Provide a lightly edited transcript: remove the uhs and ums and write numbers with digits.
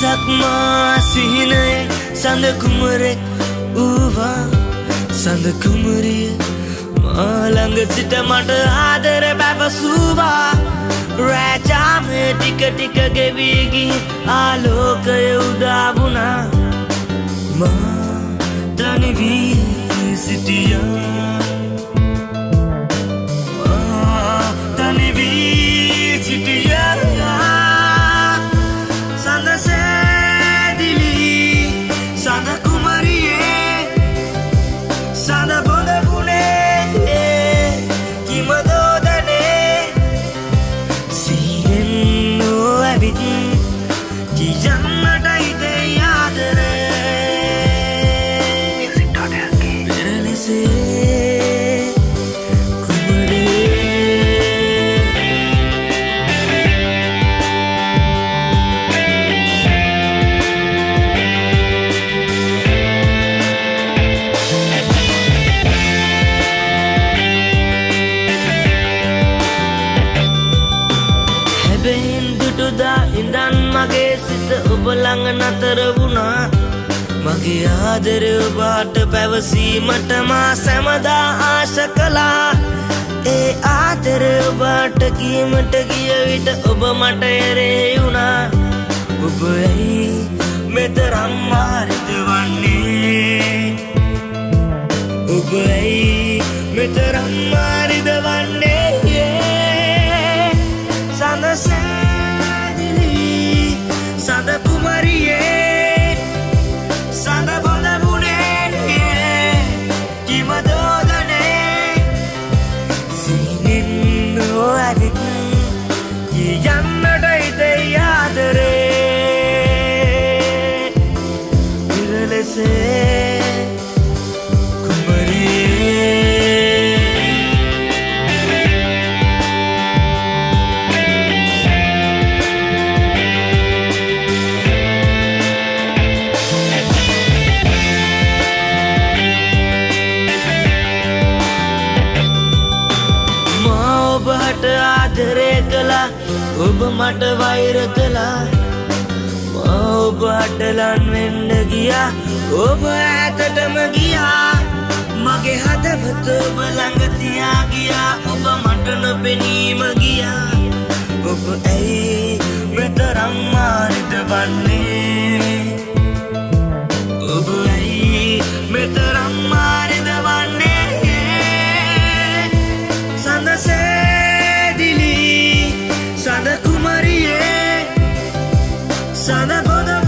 Zăzac masine, sândă cumure uva, sândă cumuri, malangă cite mătă adere băva suva. Raja me tika tika gevigi, alokaya udavuna, ma tanivi sitiya, ma tanivi sitiya. Magi adere obat pevasi matma samada ashakala. E adere obat kimat giyavita ob mata ereyuna. Obai metaram maridwanne. Obai metaram maridwanne. Sandase. Sada Kumarie, Sada Bodabune, Kimadodane, Sininu Adik, Yammadai de Yadare, Irelese. Obat virucela, obat lan vendegia, obat atamagia, mage hatavat balangtiya gya, obat nopeni magia, obai metaram maridwanne, obai metaram maridwanne, sandase. Sada Kumarie, Sada Bodha.